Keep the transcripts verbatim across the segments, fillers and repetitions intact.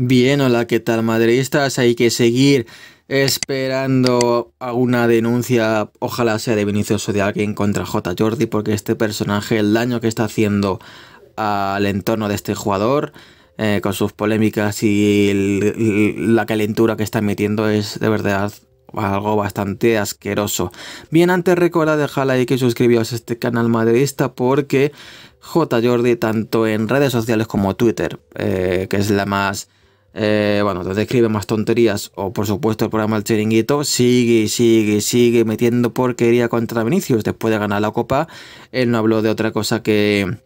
Bien, hola, ¿qué tal, madridistas? Hay que seguir esperando a una denuncia, ojalá sea de Vinicius Júnior, contra Jota Jordi, porque este personaje, el daño que está haciendo al entorno de este jugador, eh, con sus polémicas y el, la calentura que está metiendo, es de verdad algo bastante asqueroso. Bien, antes recuerda dejar like y suscribiros a este canal madridista, porque Jota Jordi, tanto en redes sociales como Twitter, eh, que es la más... Eh, bueno, donde escribe más tonterías, o por supuesto el programa El Chiringuito, sigue, sigue, sigue metiendo porquería contra Vinicius. Después de ganar la Copa, él no habló de otra cosa que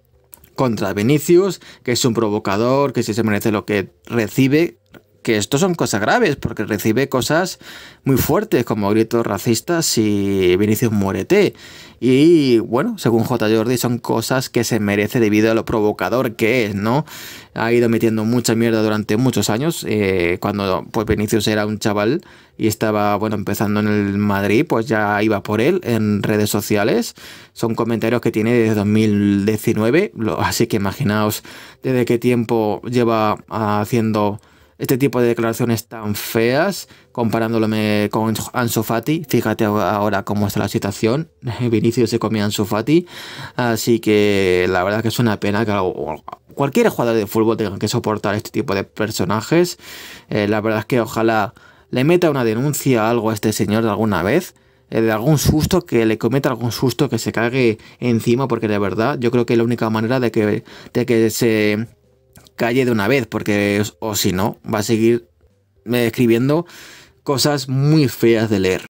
contra Vinicius, que es un provocador, que si se merece lo que recibe, que esto son cosas graves, porque recibe cosas muy fuertes, como gritos racistas y Vinicius muérete. Y bueno, según Jota Jordi, son cosas que se merece debido a lo provocador que es, ¿no? Ha ido metiendo mucha mierda durante muchos años, eh, cuando pues Vinicius era un chaval y estaba, bueno, empezando en el Madrid, pues ya iba por él en redes sociales. Son comentarios que tiene desde dos mil diecinueve, así que imaginaos desde qué tiempo lleva haciendo este tipo de declaraciones tan feas, comparándolo con Ansu Fati. Fíjate ahora cómo está la situación. Vinicius se comía a Ansu Fati. Así que la verdad que es una pena que cualquier jugador de fútbol tenga que soportar este tipo de personajes. Eh, la verdad es que ojalá le meta una denuncia o algo a este señor de alguna vez, de algún susto, que le cometa algún susto, que se cague encima, porque de verdad yo creo que es la única manera de que, de que se... calle de una vez, porque o si no va a seguir escribiendo cosas muy feas de leer.